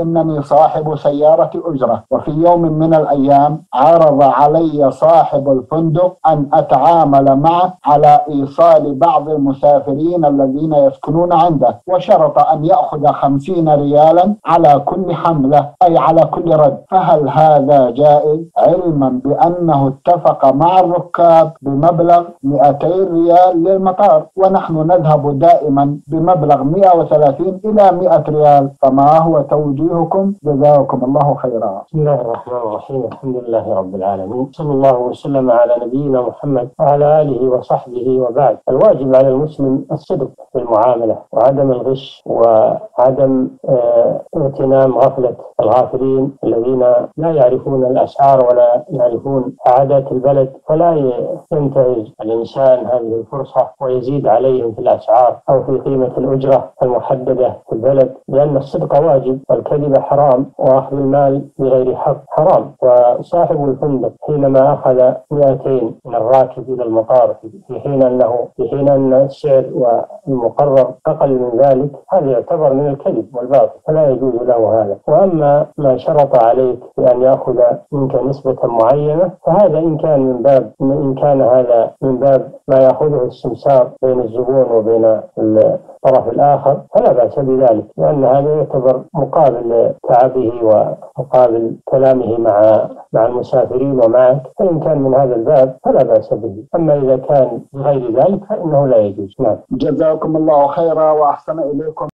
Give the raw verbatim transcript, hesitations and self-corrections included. إنني صاحب سيارة أجرة، وفي يوم من الأيام عرض علي صاحب الفندق أن أتعامل معه على إيصال بعض المسافرين الذين يسكنون عنده، وشرط أن يأخذ خمسين ريالا على كل حملة، أي على كل رد. فهل هذا جائز؟ علما بأنه اتفق مع الركاب بمبلغ مئتي ريال للمطار، ونحن نذهب دائما بمبلغ مئة وثلاثين إلى مئة ريال، فما هو توجيه؟ جزاكم الله خيرا. بسم الله الرحمن الرحيم، الحمد لله رب العالمين، صلى الله وسلم على نبينا محمد وعلى آله وصحبه، وبعد. الواجب على المسلم الصدق في المعاملة، وعدم الغش، وعدم اغتنام آه غفلة الغافلين الذين لا يعرفون الأسعار ولا يعرفون عادات البلد، فلا ينتهز الإنسان هذه الفرصة ويزيد عليهم في الأسعار أو في قيمة الأجرة المحددة في البلد، لأن الصدق واجب والكذب حرام، وأخذ المال بغير حق حرام. وصاحب الفندق حينما أخذ مئتين من الراكب إلى المطار في حين أنه في حين أن السعر والمقرر أقل من ذلك، هذا يعتبر من الكذب والباطل، فلا يجوز له هذا. وأما ما شرط عليك بأن يأخذ منك نسبة معينة، فهذا إن كان من باب إن كان هذا من باب ما يأخذه السمسار بين الزبون وبين الطرف الآخر، فلا بأس بذلك، لأن هذا يعتبر مقابل تعبه ومقابل كلامه مع مع المسافرين ومعك، فإن كان من هذا الباب فلا بأس به، أما إذا كان غير ذلك فإنه لا يجوز. نعم. جزاكم الله خيرا وأحسن إليكم.